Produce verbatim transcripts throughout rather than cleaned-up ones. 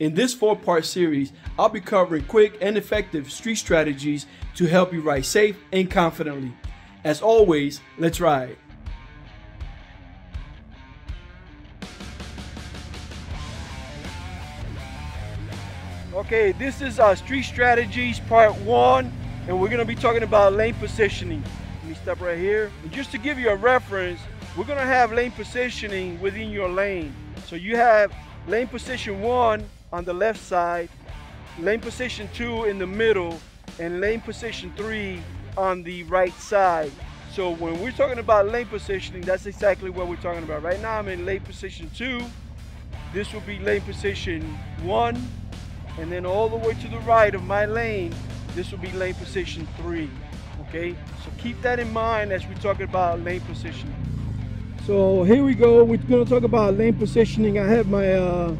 In this four-part series, I'll be covering quick and effective street strategies to help you ride safe and confidently. As always, let's ride. Okay, this is our street strategies part one, and we're gonna be talking about lane positioning. Let me step right here. And just to give you a reference, we're gonna have lane positioning within your lane. So you have lane position one on the left side, lane position two in the middle, and lane position three on the right side. So when we're talking about lane positioning, that's exactly what we're talking about. Right now I'm in lane position two. This will be lane position one. And then all the way to the right of my lane, this will be lane position three. Okay, so keep that in mind as we talk about lane positioning. So here we go, we're gonna talk about lane positioning. I have my uh,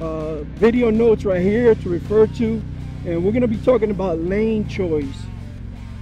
uh, video notes right here to refer to, and we're gonna be talking about lane choice.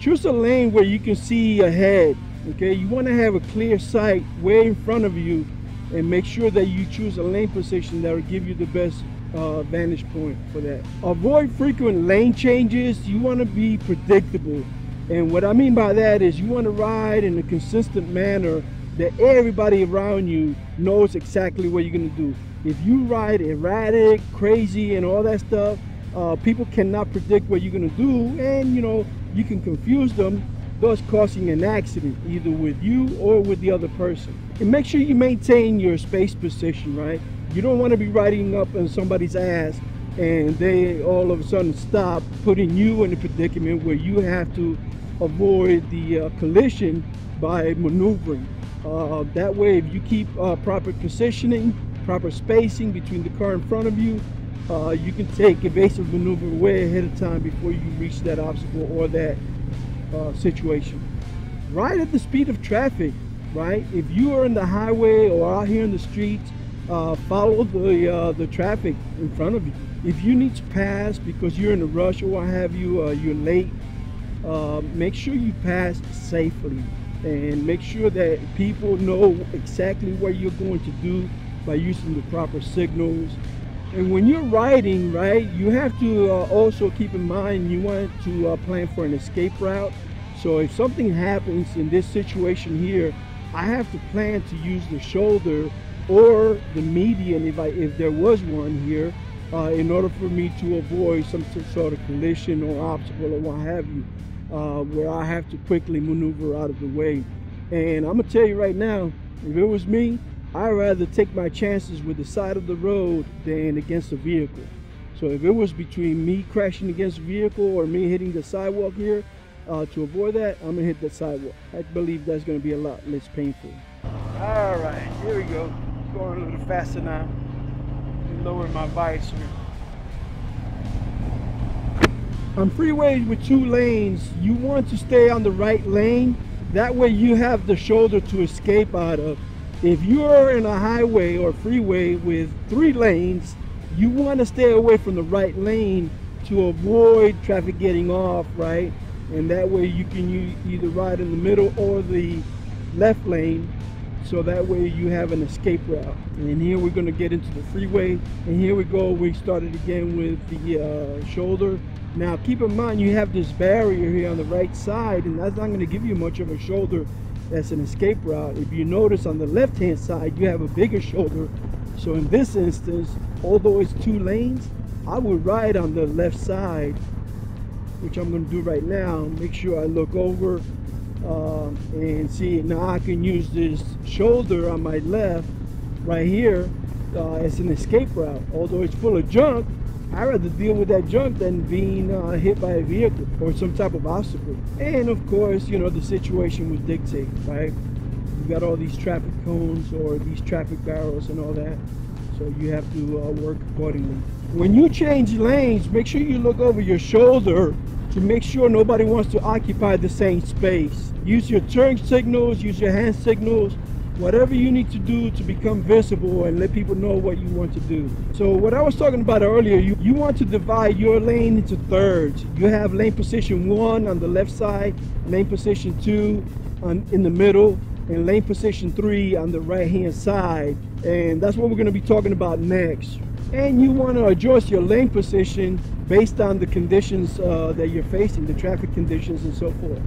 Choose a lane where you can see ahead, okay? You wanna have a clear sight way in front of you, and make sure that you choose a lane position that will give you the best uh, vantage point for that. Avoid frequent lane changes. You wanna be predictable. And what I mean by that is you wanna ride in a consistent manner that everybody around you knows exactly what you're gonna do. If you ride erratic, crazy, and all that stuff, uh, people cannot predict what you're gonna do, and you know you can confuse them, thus causing an accident, either with you or with the other person. And make sure you maintain your space position, right? You don't wanna be riding up on somebody's ass and they all of a sudden stop, putting you in a predicament where you have to avoid the uh, collision by maneuvering. Uh, that way, if you keep uh, proper positioning, proper spacing between the car in front of you, uh, you can take evasive maneuver way ahead of time before you reach that obstacle or that uh, situation. Ride at the speed of traffic, right? If you are in the highway or out here in the streets, uh, follow the, uh, the traffic in front of you. If you need to pass because you're in a rush or what have you, uh, you're late, uh, make sure you pass safely. And make sure that people know exactly what you're going to do by using the proper signals. And when you're riding, right, you have to uh, also keep in mind you want to uh, plan for an escape route. So if something happens in this situation here, I have to plan to use the shoulder or the median if, I, if there was one here uh, in order for me to avoid some sort of collision or obstacle or what have you. Uh, where I have to quickly maneuver out of the way. And I'm gonna tell you right now, if it was me, I'd rather take my chances with the side of the road than against a vehicle. So if it was between me crashing against a vehicle or me hitting the sidewalk here, uh, to avoid that, I'm gonna hit the sidewalk. I believe that's gonna be a lot less painful. All right, here we go. Going a little faster now. Lowering my visor. On freeways with two lanes, you want to stay on the right lane. That way you have the shoulder to escape out of. If you're in a highway or freeway with three lanes, you want to stay away from the right lane to avoid traffic getting off, right? And that way you can either ride in the middle or the left lane. So that way you have an escape route. And here we're going to get into the freeway. And here we go. We started again with the uh, shoulder. Now keep in mind you have this barrier here on the right side, and that's not going to give you much of a shoulder as an escape route. If you notice on the left hand side you have a bigger shoulder. So in this instance, although it's two lanes, I would ride on the left side, which I'm going to do right now. Make sure I look over uh, and see. Now I can use this shoulder on my left right here uh, as an escape route. Although it's full of junk, I'd rather deal with that junk than being uh, hit by a vehicle or some type of obstacle. And of course, you know, the situation would dictate, right? You got all these traffic cones or these traffic barrels and all that. So you have to uh, work accordingly. When you change lanes, make sure you look over your shoulder to make sure nobody wants to occupy the same space. Use your turn signals, use your hand signals, whatever you need to do to become visible and let people know what you want to do. So what I was talking about earlier, you, you want to divide your lane into thirds. You have lane position one on the left side, lane position two on, in the middle, and lane position three on the right hand side. And that's what we're gonna be talking about next. and you want to adjust your lane position based on the conditions uh, that you're facing, the traffic conditions and so forth.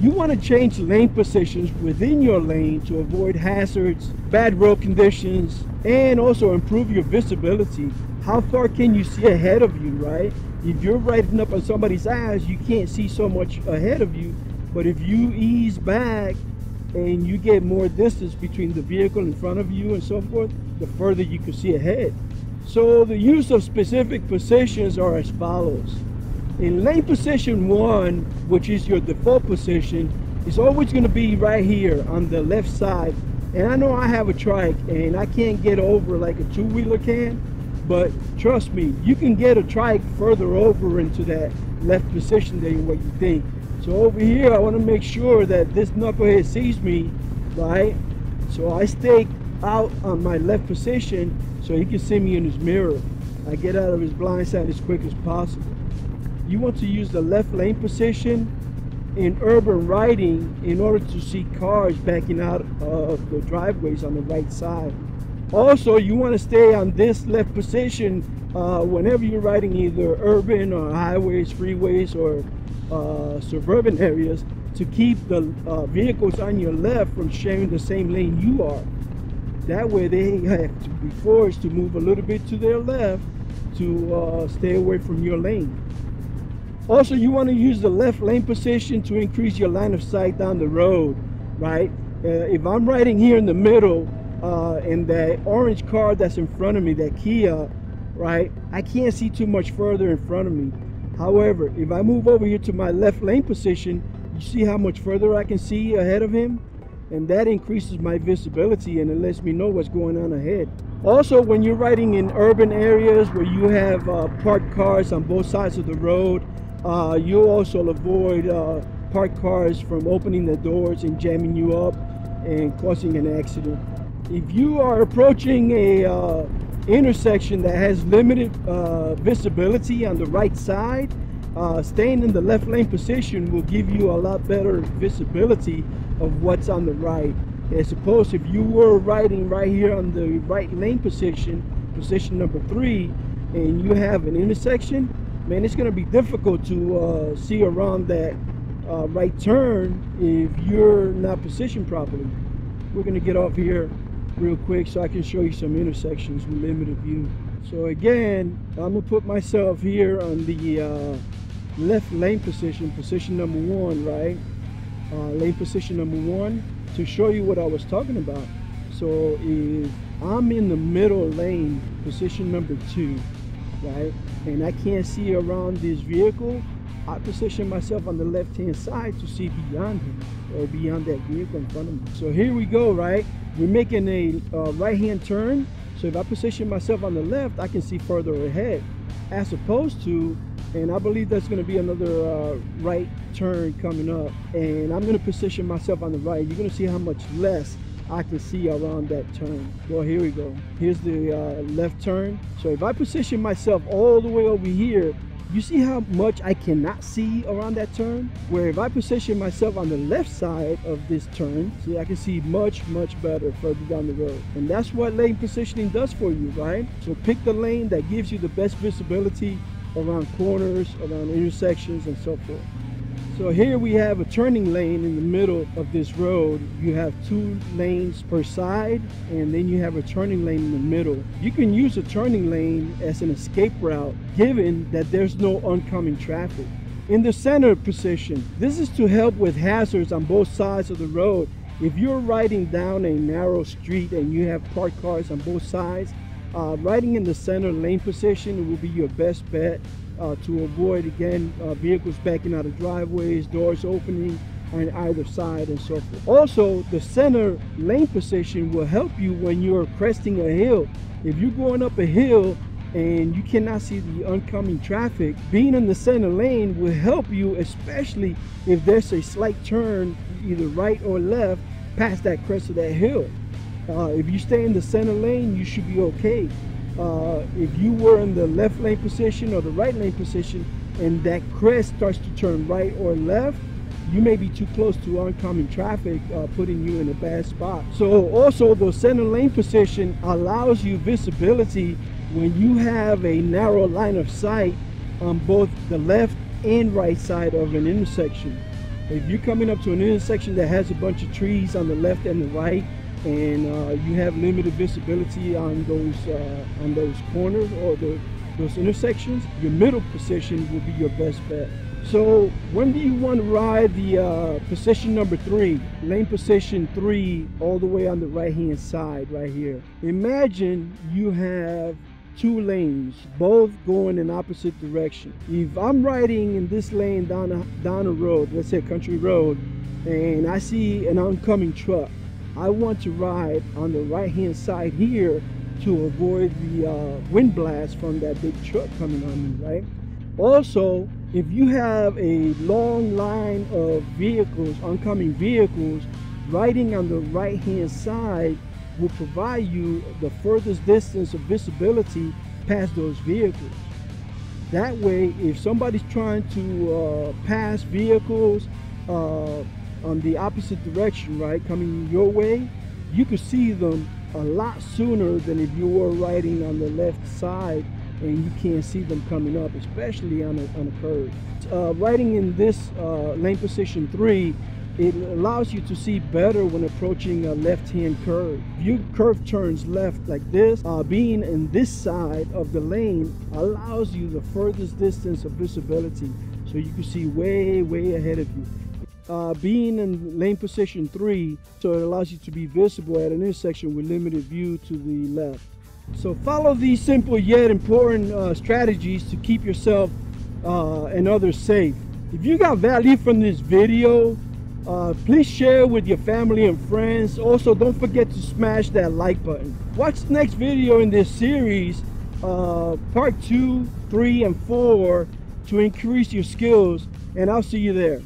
You want to change lane positions within your lane to avoid hazards, bad road conditions, and also improve your visibility. How far can you see ahead of you, right? If you're riding up on somebody's eyes, you can't see so much ahead of you, but if you ease back and you get more distance between the vehicle in front of you and so forth, the further you can see ahead. So the use of specific positions are as follows. In lane position one, which is your default position, is always going to be right here on the left side. And I know I have a trike and I can't get over like a two-wheeler can, but trust me, you can get a trike further over into that left position than what you think. So over here, I want to make sure that this knucklehead sees me, right? So I stay out on my left position so he can see me in his mirror. I get out of his blind side as quick as possible. You want to use the left lane position in urban riding in order to see cars backing out of the driveways on the right side. Also, you want to stay on this left position uh, whenever you're riding either urban or highways, freeways, or uh, suburban areas to keep the uh, vehicles on your left from sharing the same lane you are. That way they have to be forced to move a little bit to their left to uh, stay away from your lane. Also, you want to use the left lane position to increase your line of sight down the road, right? Uh, if I'm riding here in the middle uh, and that orange car that's in front of me, that Kia, right, I can't see too much further in front of me. However, if I move over here to my left lane position, you see how much further I can see ahead of him? And that increases my visibility and it lets me know what's going on ahead. Also, when you're riding in urban areas where you have uh, parked cars on both sides of the road, Uh, you'll also avoid uh, parked cars from opening the doors and jamming you up and causing an accident. If you are approaching a uh, intersection that has limited uh, visibility on the right side, uh, staying in the left lane position will give you a lot better visibility of what's on the right. As opposed to if you were riding right here on the right lane position, position number three, and you have an intersection, man, it's going to be difficult to uh, see around that uh, right turn if you're not positioned properly. We're going to get off here real quick so I can show you some intersections with limited view. So again, I'm going to put myself here on the uh, left lane position, position number one, right? Uh, lane position number one to show you what I was talking about. So if I'm in the middle lane, position number two, right, and I can't see around this vehicle, I position myself on the left hand side to see beyond him or beyond that vehicle in front of me. So here we go, right? We're making a uh, right hand turn. So if I position myself on the left, I can see further ahead as opposed to, and I believe that's going to be another uh, right turn coming up, and I'm going to position myself on the right. You're going to see how much less I can see around that turn. Well, here we go. Here's the uh, left turn. So if I position myself all the way over here, you see how much I cannot see around that turn? Where if I position myself on the left side of this turn, see, I can see much, much better further down the road. And that's what lane positioning does for you, right? So pick the lane that gives you the best visibility around corners, around intersections, and so forth. So here we have a turning lane in the middle of this road. You have two lanes per side, and then you have a turning lane in the middle. You can use a turning lane as an escape route, given that there's no oncoming traffic. In the center position, this is to help with hazards on both sides of the road. If you're riding down a narrow street and you have parked cars on both sides, uh, riding in the center lane position will be your best bet. Uh, to avoid, again, uh, vehicles backing out of driveways, doors opening on either side, and so forth. Also, the center lane position will help you when you're cresting a hill. If you're going up a hill and you cannot see the oncoming traffic, being in the center lane will help you, especially if there's a slight turn, either right or left, past that crest of that hill. Uh, if you stay in the center lane, you should be okay. Uh, if you were in the left lane position or the right lane position and that crest starts to turn right or left, you may be too close to oncoming traffic, uh, putting you in a bad spot. So also the center lane position allows you visibility when you have a narrow line of sight on both the left and right side of an intersection, if you're coming up to an intersection that has a bunch of trees on the left and the right, and uh, you have limited visibility on those uh, on those corners or the, those intersections, your middle position will be your best bet. So when do you want to ride the uh, position number three, lane position three, all the way on the right hand side right here? Imagine you have two lanes, both going in opposite direction. If I'm riding in this lane down a, down a road, let's say a country road, and I see an oncoming truck, I want to ride on the right hand side here to avoid the uh, wind blast from that big truck coming on me, right? Also, if you have a long line of vehicles, oncoming vehicles, riding on the right hand side will provide you the furthest distance of visibility past those vehicles. That way, if somebody's trying to uh, pass vehicles uh, on the opposite direction, right, coming your way, you could see them a lot sooner than if you were riding on the left side and you can't see them coming up, especially on a, on a curve. Uh, riding in this uh, lane position three, it allows you to see better when approaching a left-hand curve. If your curve turns left like this, uh, being in this side of the lane allows you the furthest distance of visibility, so you can see way, way ahead of you. Uh, being in lane position three, so it allows you to be visible at an intersection with limited view to the left. So follow these simple yet important uh, strategies to keep yourself uh, and others safe. If you got value from this video, uh, please share with your family and friends. Also, don't forget to smash that like button. Watch the next video in this series, uh, part two, three, and four, to increase your skills, and I'll see you there.